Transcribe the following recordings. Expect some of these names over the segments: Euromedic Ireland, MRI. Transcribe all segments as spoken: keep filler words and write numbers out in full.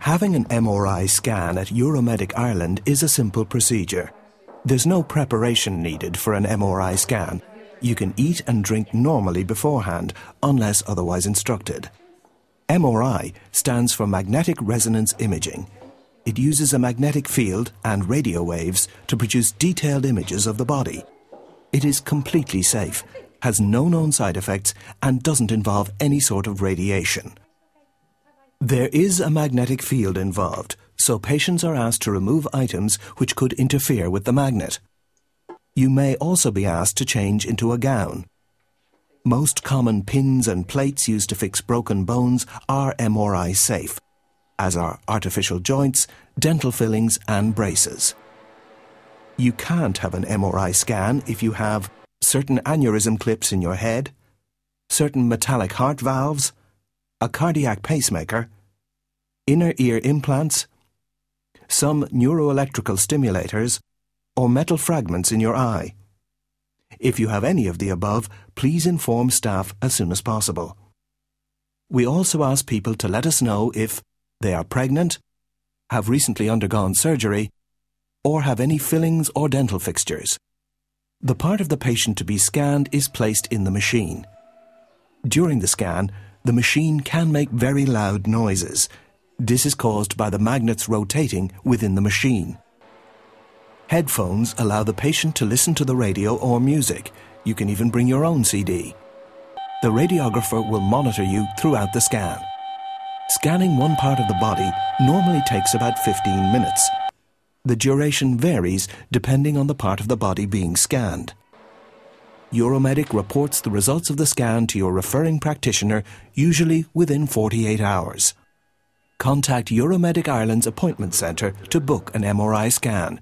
Having an M R I scan at Euromedic Ireland is a simple procedure. There's no preparation needed for an M R I scan. You can eat and drink normally beforehand, unless otherwise instructed. M R I stands for magnetic resonance imaging. It uses a magnetic field and radio waves to produce detailed images of the body. It is completely safe, has no known side effects, and doesn't involve any sort of radiation. There is a magnetic field involved, so patients are asked to remove items which could interfere with the magnet. You may also be asked to change into a gown. Most common pins and plates used to fix broken bones are M R I safe, as are artificial joints, dental fillings and braces. You can't have an M R I scan if you have certain aneurysm clips in your head, certain metallic heart valves, a cardiac pacemaker, inner ear implants, some neuroelectrical stimulators, or metal fragments in your eye. If you have any of the above, please inform staff as soon as possible. We also ask people to let us know if they are pregnant, have recently undergone surgery, or have any fillings or dental fixtures. The part of the patient to be scanned is placed in the machine. During the scan, the machine can make very loud noises. This is caused by the magnets rotating within the machine. Headphones allow the patient to listen to the radio or music. You can even bring your own C D. The radiographer will monitor you throughout the scan. Scanning one part of the body normally takes about fifteen minutes. The duration varies depending on the part of the body being scanned. Euromedic reports the results of the scan to your referring practitioner, usually within forty-eight hours. Contact Euromedic Ireland's appointment centre to book an M R I scan.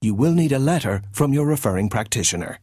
You will need a letter from your referring practitioner.